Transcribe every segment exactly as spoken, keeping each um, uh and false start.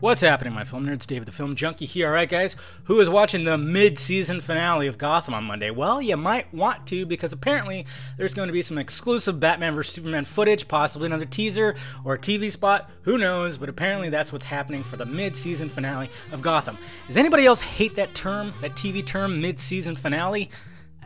What's happening, my film nerds? Dave the Film Junkie here. Alright guys, who is watching the mid-season finale of Gotham on Monday? Well, you might want to, because apparently there's going to be some exclusive Batman versus. Superman footage, possibly another teaser or a T V spot, who knows, but apparently that's what's happening for the mid-season finale of Gotham. Does anybody else hate that term, that T V term, mid-season finale?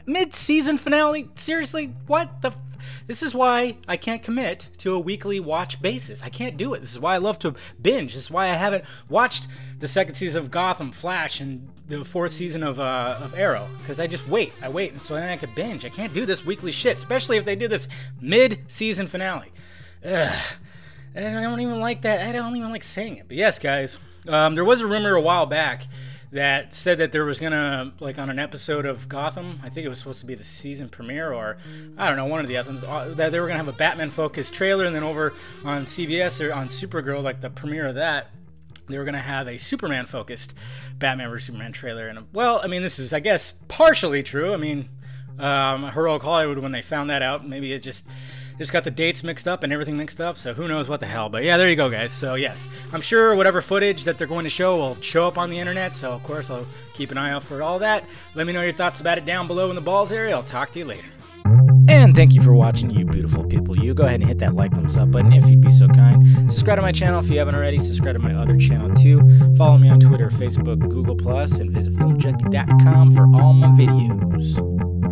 Mid-season finale? Seriously? What the f- This is why I can't commit to a weekly watch basis. I can't do it. This is why I love to binge. This is why I haven't watched the second season of Gotham, Flash, and the fourth season of uh, of Arrow, because I just wait. I wait, and so then I could binge. I can't do this weekly shit, especially if they do this mid-season finale. Ugh. And I don't even like that. I don't even like saying it. But yes, guys, um, there was a rumor a while back that said that there was gonna, like, on an episode of Gotham, I think it was supposed to be the season premiere, or I don't know, one of the others, that they were gonna have a Batman focused trailer, and then over on C B S or on Supergirl, like the premiere of that, they were gonna have a Superman focused Batman versus. Superman trailer. And well, I mean, this is, I guess, partially true. I mean, um, Heroic Hollywood, when they found that out, maybe it just just got the dates mixed up and everything mixed up, so who knows what the hell. But yeah, there you go, guys. So yes, I'm sure whatever footage that they're going to show will show up on the internet, so of course I'll keep an eye out for all that. Let me know your thoughts about it down below in the balls area. I'll talk to you later. And thank you for watching, you beautiful people. You go ahead and hit that like, thumbs up button if you'd be so kind. Subscribe to my channel if you haven't already. Subscribe to my other channel too. Follow me on Twitter, Facebook, Google Plus, and visit film junkie dot com for all my videos.